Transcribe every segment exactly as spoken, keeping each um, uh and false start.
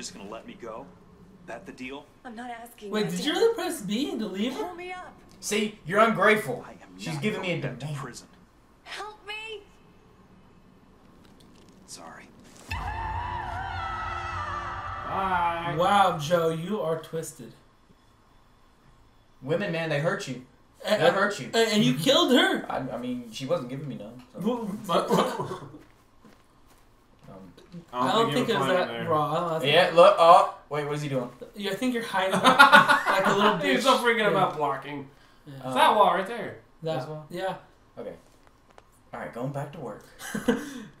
just gonna let me go? That the deal? I'm not asking. Wait, did you really press B and leave her? Pull me up. See, you're ungrateful. I am She's giving me a dump to prison. Help me. Sorry. Bye. Wow, Joe, you are twisted. Women, man, they hurt you. And, that hurt you. And you killed her. I, I mean, she wasn't giving me none. So. um, I don't think, think it was that raw. Yeah, look. Oh, wait, what is he doing? Yeah, I think you're hiding like a little bitch. He's still freaking yeah. about blocking. Yeah. It's uh, that wall right there. That wall. Yeah. Okay. All right, going back to work. And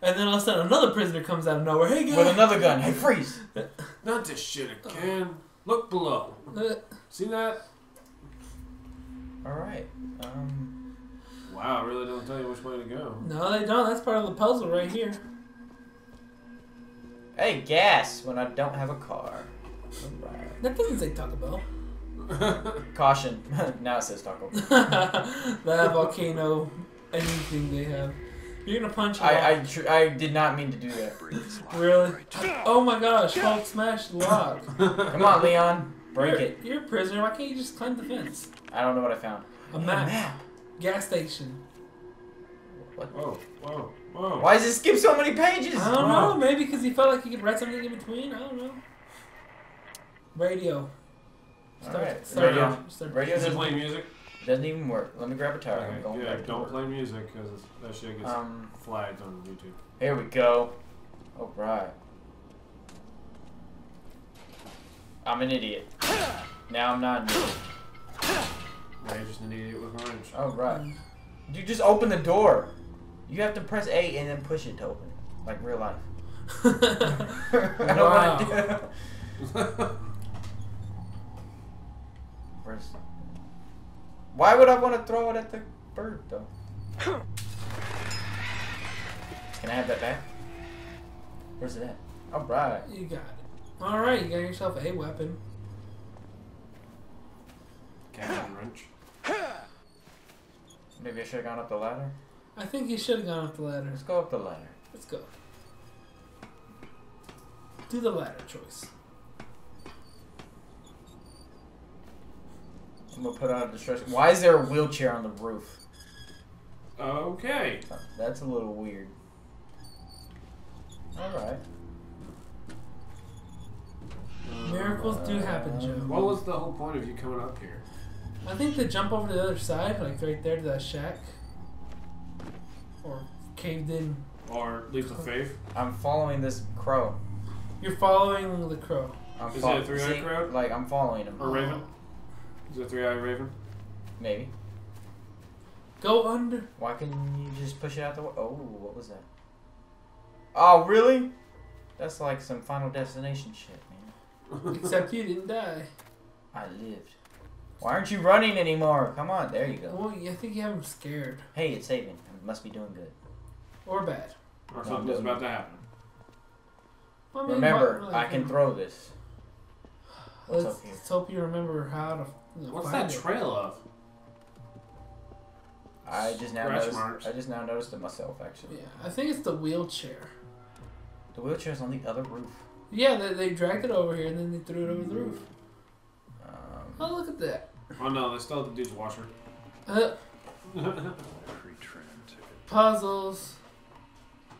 then all of a sudden, another prisoner comes out of nowhere. Hey, guys. With another gun. Hey, freeze. Not this shit again. Uh, look below. Uh, See that? Alright. Um, wow, I really don't tell you which way to go. No, they don't. That's part of the puzzle right here. Hey, gas when I don't have a car. Alright. That doesn't say Taco Bell. Caution. Now it says Taco Bell. That volcano, anything they have. You're gonna punch I, I, tr I did not mean to do that. Really? Oh my gosh, Hulk smashed the lock. Come on, Leon. Break you're, it. You're a prisoner. Why can't you just climb the fence? I don't know what I found. A map. A map. Gas station. What? Whoa, whoa, whoa. Why does it skip so many pages? I don't wow. know. Maybe because he felt like he could write something in between. I don't know. Radio. Start, All right. Start, radio. Start, start. Radio doesn't play music. Doesn't even work. Let me grab a tire. Okay. I'm going yeah, back don't to play music because that shit gets um, flagged on YouTube. Here we go. All right. I'm an idiot. Now I'm not an idiot. Now you're just an idiot with orange. Oh, right. You just open the door. You have to press A and then push it to open it. Like real life. I don't want to do Where's... Why would I want to throw it at the bird, though? Can I have that back? Where's it at? All right. You got it. Alright, you got yourself a weapon. Cannon wrench. Maybe I should have gone up the ladder? I think you should have gone up the ladder. Let's go up the ladder. Let's go. Do the ladder choice. I'm going to put out a distraction. Why is there a wheelchair on the roof? Okay. That's a little weird. Alright. Miracles do happen, Joe. What was the whole point of you coming up here? I think to jump over to the other side, like right there to that shack. Or caved in. Or leaves of faith. I'm following this crow. You're following the crow. I'm Is it a three-eyed crow? Like, I'm following him. Or raven? Is it a three-eyed raven? Maybe. Go under. Why couldn't you just push it out the way? Oh, what was that? Oh, really? That's like some Final Destination shit, man. Except you didn't die. I lived. Why aren't you running anymore? Come on, there you go. Well, I think you have him scared. Hey, it's saving. It must be doing good. Or bad. Or something's no, about to happen. Well, I mean, remember, really I can throw this. What's let's, up here? Let's hope you remember how to. You know, What's that trail of? I just now Scratch noticed. Marks. I just now noticed it myself, actually. Yeah, I think it's the wheelchair. The wheelchair's on the other roof. Yeah, they, they dragged it over here and then they threw it over the roof. Um, oh, look at that. Oh no, they still have the dude's washer. Uh, puzzles.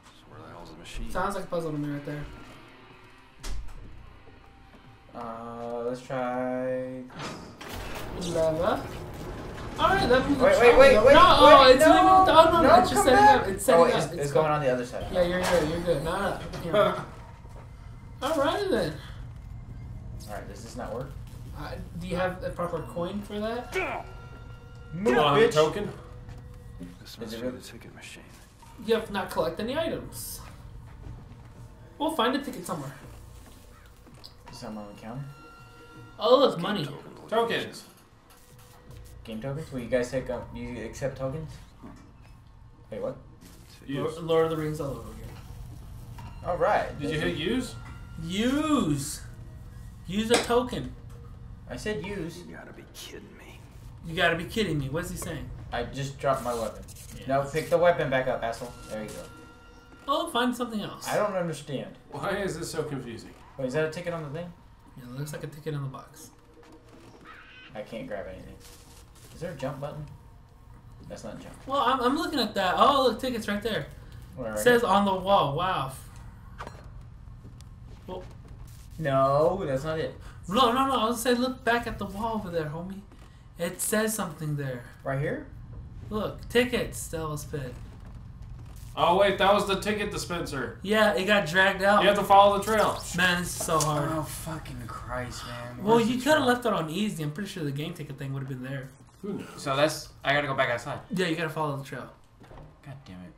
So where the hell's the machine? Sounds like a puzzle to me right there. Uh, let's try... Lava. Alright, that means Wait, wait, wait, wait. No, oh, wait, it's no, no, no, no, no, it's just setting back. up. It's setting oh, wait, up. It's, it's, it's going gone. on the other side. Yeah, you're good, you're good. No, no, you're Alright then. Alright, does this not work? Uh, do you have a proper coin for that? Move on, bitch. Token. This must be the ticket machine. You have not collected any items. We'll find a ticket somewhere. Somewhere on the counter? Oh, look, money. Token tokens. Game tokens? Will you guys take up? Do you accept tokens? Wait, what? Yes. Lord of the Rings all over again. Alright. Did you hit use? Use! Use a token. I said use. You gotta be kidding me. You gotta be kidding me. What's he saying? I just dropped my weapon. Yeah. Now pick the weapon back up, asshole. There you go. Oh, find something else. I don't understand. Why is this so confusing? Wait, is that a ticket on the thing? Yeah, it looks like a ticket in the box. I can't grab anything. Is there a jump button? That's not a jump. Well, I'm, I'm looking at that. Oh, look, tickets right there. Where are it says you? On the wall. Wow. Well, no, that's not it. No, no, no. I was going to say, look back at the wall over there, homie. It says something there. Right here? Look, tickets, Devil's Pit. Oh, wait, that was the ticket dispenser. Yeah, it got dragged out. You have to follow the trail. Man, this is so hard. Oh, fucking Christ, man. Well, you could have left it on easy. I'm pretty sure the game ticket thing would have been there. Who knows? So that's... I gotta go back outside. Yeah, you gotta follow the trail. God damn it.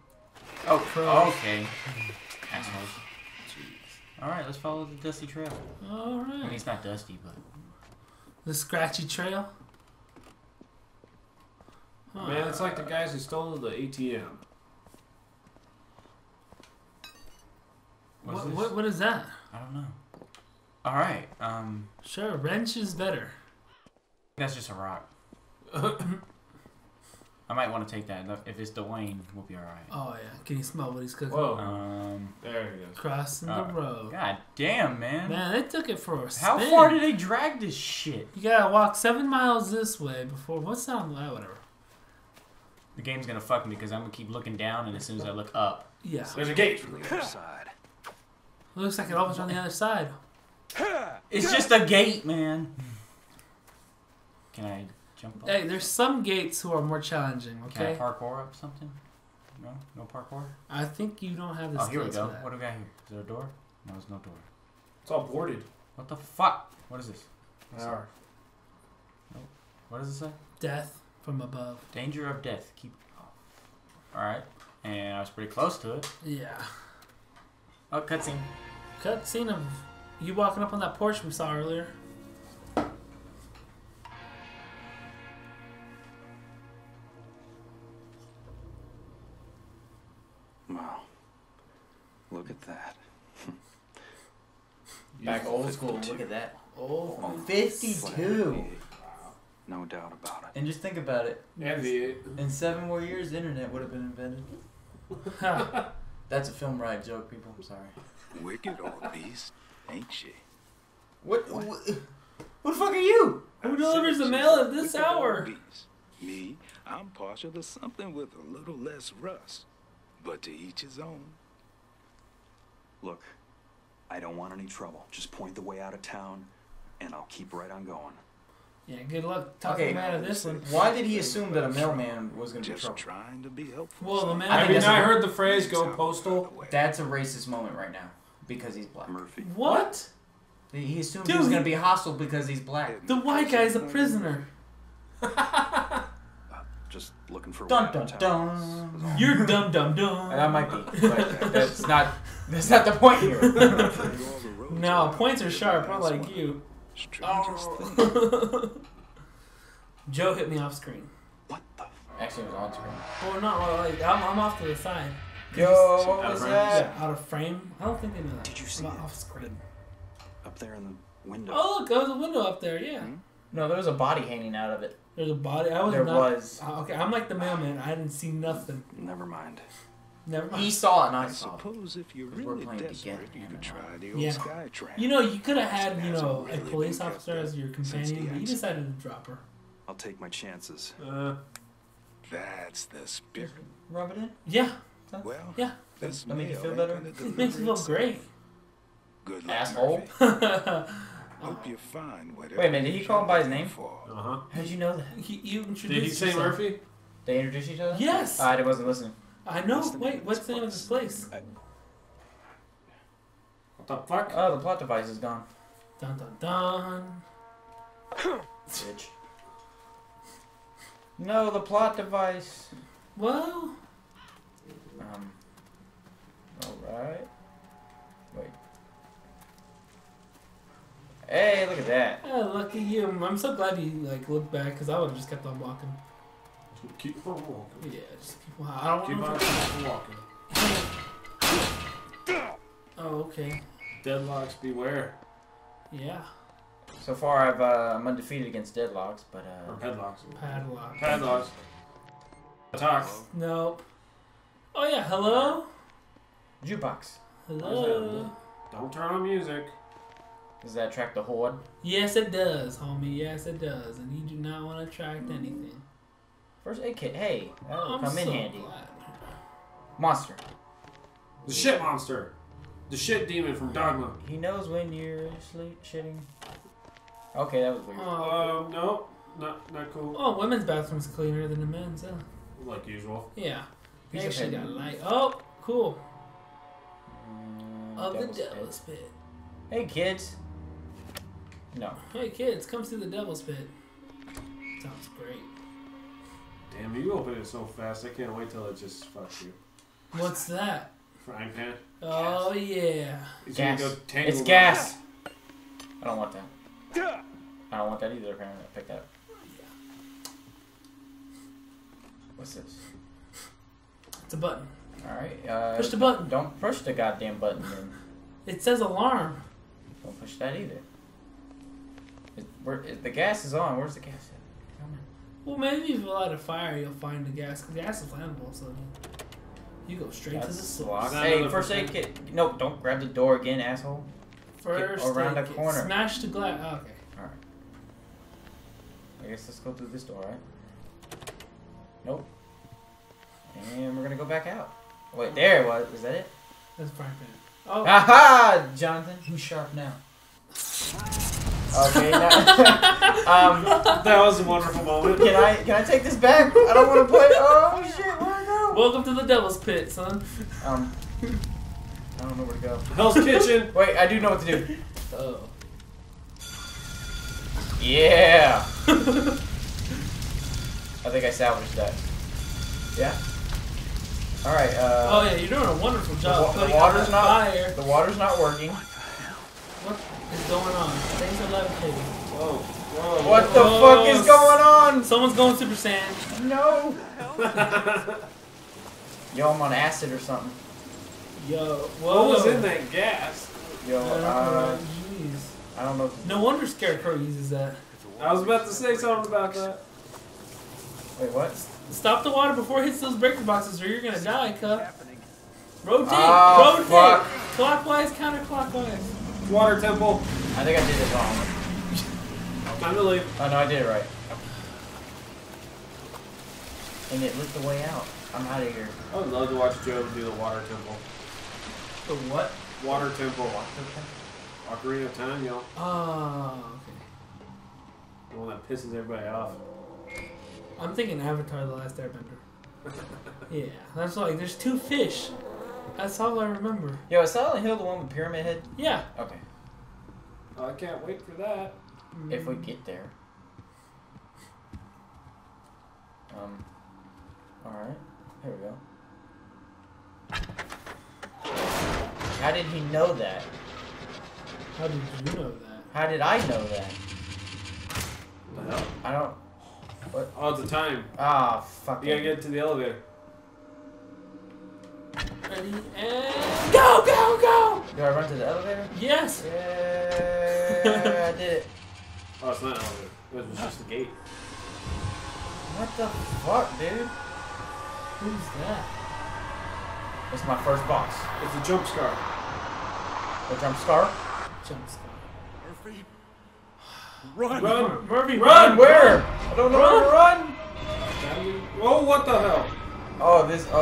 Oh, oh okay. Assholes. Jeez. Alright, let's follow the dusty trail. Alright. I mean, it's not dusty, but... The scratchy trail? Huh. Man, it's like the guys who stole the A T M. What, what, what is that? I don't know. Alright, um... Sure, wrench is better. That's just a rock. I might want to take that. If it's Dwayne, we'll be alright. Oh, yeah. Can you smell what he's cooking? Whoa. Um, there he goes. Crossing uh, the road. God damn, man. Man, they took it for a spin. How far did they drag this shit? You gotta walk seven miles this way before... What's that? Oh, whatever. The game's gonna fuck me because I'm gonna keep looking down and as soon as I look up... Yeah. There's a gate from the other side. Looks like it opens on the other side. It's just a gate, man. Can I jump up? Hey, there's some gates who are more challenging, okay? Can I parkour up something? No? No parkour? I think you don't have this. Oh, here we go. What do we got here? Is there a door? No, there's no door. It's all boarded. What the fuck? What is this? Nope. What does it say? Death from above. Danger of death. Keep off. Alright. And I was pretty close to it. Yeah. Oh, cutscene. Cutscene of you walking up on that porch we saw earlier. Wow. Look at that. Back old school, look at that. Oh, fifty-two. Wow. No doubt about it. And just think about it. Yeah, in seven more years, the internet would have been invented. That's a film ride joke, people. I'm sorry. Wicked old beast, ain't she? What? What, what, what the fuck are you? Who delivers the mail at this hour? Me, I'm partial to something with a little less rust, but to each his own. Look, I don't want any trouble. Just point the way out of town, and I'll keep right on going. Yeah, good luck talking okay, out of this one. Why did he assume that a mailman was going to be trouble? Just trying to be helpful. Well, the man. I mean, I heard the phrase "go postal." That's a racist moment right now because he's black. Murphy. What? He assumed Dude, he was going to be hostile because he's black. The white guy's a prisoner. uh, just looking for. Dum dum dum. You're dum dum dum. That might be. But that's not. That's not the point here. No, points are sharp. I like you. Oh. Joe hit me off screen. What the fuck? Actually, it was on screen. Well, no, well, like, I'm, I'm off to the side. Yo, what was that? Out of frame? I don't think they knew that. Did you see it? Off screen. Up there in the window. Oh, look, there was a window up there, yeah. Hmm? No, there was a body hanging out of it. There's a body? I was there not, was. Uh, okay, I'm like the mailman. I didn't see nothing. Never mind. Never mind. He saw it, and I, I saw suppose it. If you're really desperate, you could try the old yeah. sky train. You know, you could have had, you know, a police officer as your companion, but you decided to drop her. I'll take my chances. Uh, That's the spirit. Rub it in? Yeah. Well, yeah. That make you feel better? It makes you feel great. Good luck, asshole. Hope you find whatever. Wait a minute, did he call him by his name? Uh-huh. How'd you know that? He, you introduced Did he say yourself. Murphy? They introduced each other? Yes. Uh, I wasn't listening. I know. What's Wait, what's the name of this place? I... What the fuck? Oh, the plot device is gone. Dun dun dun. Bitch. No, the plot device. Well. Um. All right. Wait. Hey, look at that. Yeah, look at you. I'm so glad you like looked back, cause I would have just kept on walking. Keep on walking. Yeah, just keep on walking. I don't keep on walking. Oh, okay. Deadlocks, beware. Yeah. So far, I've, uh, I'm undefeated against deadlocks, but, uh... Or padlocks. Padlocks. Padlocks. Talk. Nope. Oh, yeah, hello? Jukebox. Hello? Don't turn on music. Does that attract the horde? Yes, it does, homie. Yes, it does. And you do not want to attract anything. First aid kit. Hey, that'll come in handy. Monster. The shit monster. The shit demon from Dogma. He knows when you're sleep shitting. Okay, that was weird. Um, uh, no. Not, not cool. Oh, women's bathroom's cleaner than the men's, huh? Like usual. Yeah. Piece of shit got light. Oh, cool. Mm, of the devil's pit. pit. Hey, kids. No. Hey, kids, come see the devil's pit. Sounds great. Damn, you open it so fast. I can't wait till it just fucks you. What's that? Frying pan. Oh, gas. Yeah. It's gas. Go it's gas. That. I don't want that. I don't want that either, apparently. I picked that up. What's this? It's a button. Alright. Uh, push the button. Don't push the goddamn button. Then. It says alarm. Don't push that either. It, where, it, the gas is on. Where's the gas at? Come on. Well, maybe if you light a fire, you'll find the gas. Because gas is flammable, so you go straight That's to the source. Hey, first aid kit. No, don't grab the door again, asshole. First get around the corner. Smash the glass. Oh, okay. Alright. I guess let's go through this door, right? Nope. And we're gonna go back out. Wait, there it was. Was that it? That's probably it. Oh. Aha! Jonathan, who's sharp now? Okay. Now, um, that was a wonderful moment. Can I can I take this back? I don't want to play. Oh shit! Where'd I go? Welcome to the Devil's Pit, son. Um, I don't know where to go. Hell's Kitchen. Wait, I do know what to do. Oh. Yeah. I think I salvaged that. Yeah. All right. Uh, oh yeah, you're doing a wonderful job. The, the water's not. Fire. The water's not working. What is going on? Things are levitating. Whoa! Whoa! What the Whoa. fuck is going on? Someone's going Super Saiyan. No. Yo, I'm on acid or something. Yo. Whoa. What was in that gas? Yo. Uh. Jeez. Uh, I don't know. No wonder Scarecrow uses that. I was about to say something about that. Wait, what? Stop the water before it hits those breaker boxes or you're gonna die, Cup. Rotate! Oh, rotate! Fuck. Clockwise, counterclockwise. Water temple. I think I did it wrong. Time to leave. Oh no, I did it right. And it lit the way out. I'm out of here. I would love to watch Joe do the water temple. The what? Water temple. Ocarina of Time, y'all. Oh, okay. The one that pisses everybody off. I'm thinking Avatar: The Last Airbender. Yeah, that's like there's two fish. That's all I remember. Yo, is Silent Hill the one with Pyramid Head? Yeah. Okay. Oh, I can't wait for that. If we get there. Um. All right. Here we go. How did he know that? How did you know that? How did I know that? I don't. I don't What? Oh, it's a time. Ah, oh, fuck. You gotta get to the elevator. Ready and go, go, go! Do I run to the elevator? Yes. Yeah, I did it. Oh, it's not an elevator. It was just a gate. What the fuck, dude? Who's that? That's my first boss. It's a jump scar. A jump scar? Jump scar. Murphy. Run. Run! Murphy, run! Run. Where? I don't know where to run! Oh, what the hell? Oh, this. Okay,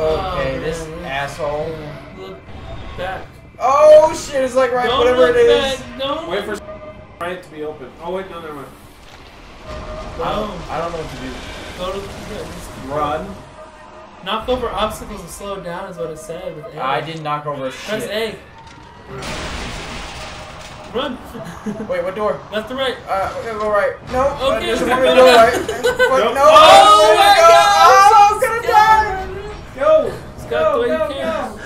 oh, this asshole. Look back. Oh, shit, it's like right, don't whatever it is. Back. Don't wait for right to be open. Oh, wait, no, never mind. Uh, I, don't, I don't know what to do. Go to run. Knock over obstacles and slow down, is what it said. With A. I didn't knock over shit. Press A. Run! Wait, what door? Left to right. Uh, we're gonna go right. No, nope. Okay. There's one door right. Nope. No, oh my go. God! Oh, I'm gonna die! Go! Scott, go, go, go, go!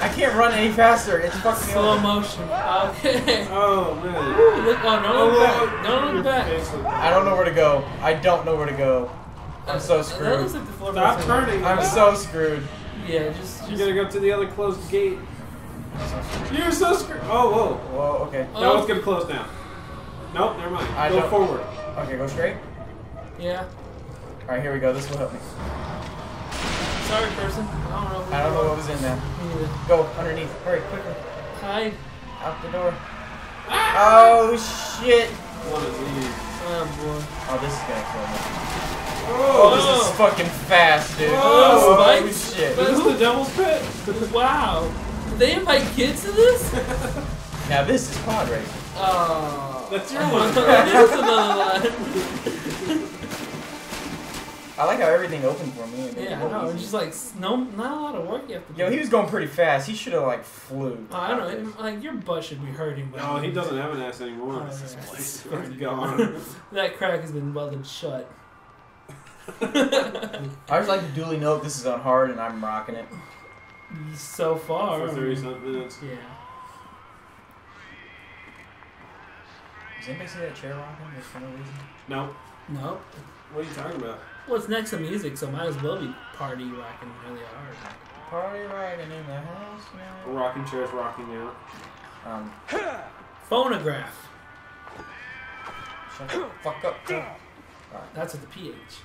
I can't run any faster. It's fucking slow motion. Okay. Oh man! Ooh, look! Oh no! Look back! No, look back! I don't know where to go. I don't know where to go. I'm so screwed. That looks like the floor. Stop turning! I'm so screwed. Yeah, just, just. You gotta go to the other closed gate. You're so screwed. Oh, whoa. Whoa, okay. That oh. one's gonna close now. Nope, never mind. I go don't. forward. Okay, go straight? Yeah. Alright, here we go. This will help me. Sorry, person. I don't know. I don't know what was in there. Either. Go underneath. Hurry, quickly. Hide. Out the door. Oh shit! What is these? Oh boy. Oh, this is gonna kill me. Oh, oh, this is fucking fast, dude. Oh, oh shit. That's the devil's pit. Wow. Did they invite kids to this? Now this is pod racing. Oh. That's your one. That's another one. I like how everything opened for me. Yeah, I know. It's just like, no, not a lot of work you have to do. Yo, he was going pretty fast. He should have, like, flew. Oh, I don't know. Like, your butt should be hurting. No, he doesn't have an ass anymore. This place is gone. That crack has been welded shut. I just like to duly note this is on hard and I'm rocking it. So far. For thirty something minutes. Yeah. Does anybody see that chair rocking? There's no reason? No. No. What are you talking about? Well, it's next to music, so might as well be party rocking really hard. Party rocking in the house now. Rocking chairs rocking out. Um. Phonograph. Shut the fuck up. All right. That's with the P H.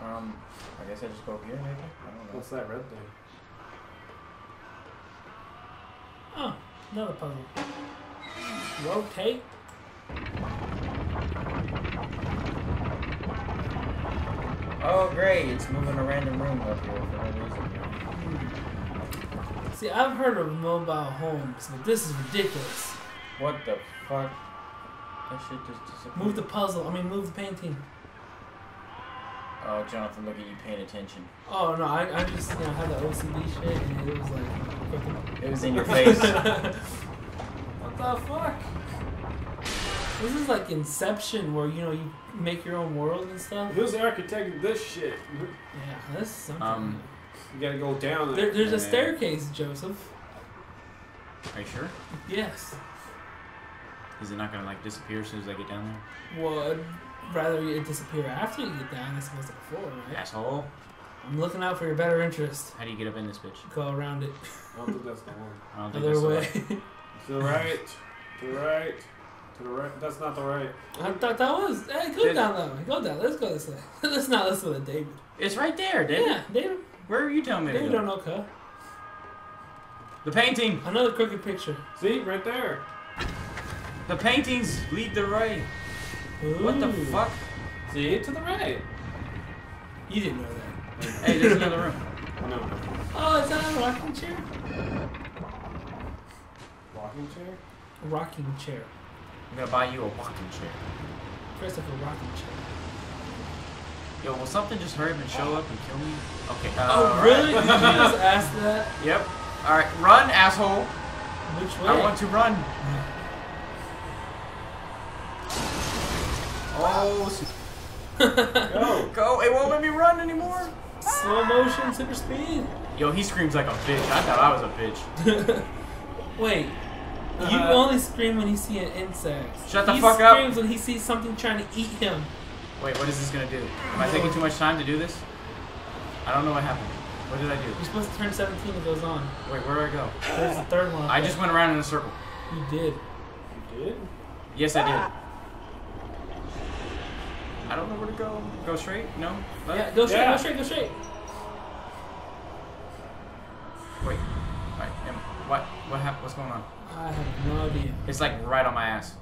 um, I guess I just go up here, maybe? I don't know. What's that red thing? Oh, another puzzle. Rotate. Oh great, it's moving a random room up here for no reason. See, I've heard of mobile homes, but this is ridiculous. What the fuck? That shit just disappeared. Move the puzzle, I mean move the painting. Oh, Jonathan, look at you paying attention. Oh no, I, I just, you know, had the O C D shit and it was like... It was in your face. What the fuck? This is like Inception, where, you know, you make your own world and stuff. Who's architecting this shit? Yeah, that's something. Um, you gotta go down there. there there's yeah. a staircase, Joseph. Are you sure? Yes. Is it not gonna, like, disappear as soon as I get down there? Well, I'd rather it disappear after you get down as opposed to before, right? Asshole. I'm looking out for your better interest. How do you get up in this bitch? Go around it. I don't think that's the one. I don't think Other that's way. the way. To the right. To the right. To the right. That's not the right. I thought that was. Hey, go Did down that way. Go down. Let's go this way. Let's not listen to David. It's right there, David. Yeah, David. Where are you telling me? David, don't know, okay. The painting. Another crooked picture. See, right there. The paintings lead the right. Ooh. What the fuck? See, to the right. You didn't know that. Hey, there's another room. No. Oh, is that a rocking chair? Rocking chair? A rocking chair. I'm gonna buy you a walking chair. First of a rocking chair. Yo, will something just hurry up and show up and kill me? Okay. Uh, oh, really? Right. Did you just ask that? Yep. Alright, run, asshole! Which way? I want to run. Oh. Go. Go. It won't let me run anymore. Slow motion, super speed. Yo, he screams like a bitch. I thought I was a bitch. Wait, uh, you only scream when you see an insect. Shut the he fuck up. He screams when he sees something trying to eat him. Wait, what is this gonna do? Am I taking too much time to do this? I don't know what happened. What did I do? You're supposed to turn seventeen and it goes on. Wait, where do I go? There's the third one. I just went around in a circle. You did. You did? Yes, I did. I don't know where to go. Go straight? No? Left? Yeah, go straight, yeah. go straight, go straight. Wait. Alright, what? What happened? What's going on? I have no idea. It's like right on my ass.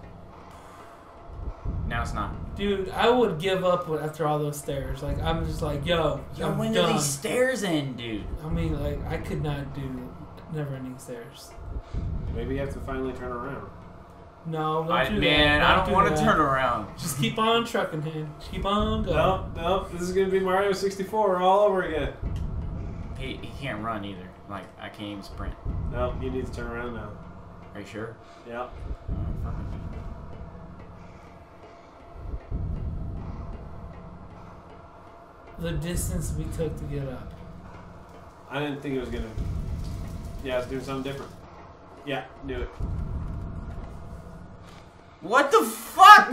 Now it's not. Dude, I would give up after all those stairs. Like, I'm just like, yo, yo, I'm when done. Are these stairs in, dude? I mean, like, I could not do never-ending stairs. Maybe you have to finally turn around. No, don't I, do man, that. Don't I don't do want that. to turn around. Just keep on trucking, man. Just keep on going. Nope, nope. This is gonna be Mario sixty-four all over again. He he can't run either. Like, I can't even sprint. No, you need to turn around now. Are you sure? Yeah. Uh, the distance we took to get up. I didn't think it was gonna. Yeah, I was doing something different. Yeah, do it. What the fuck?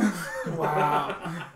Wow.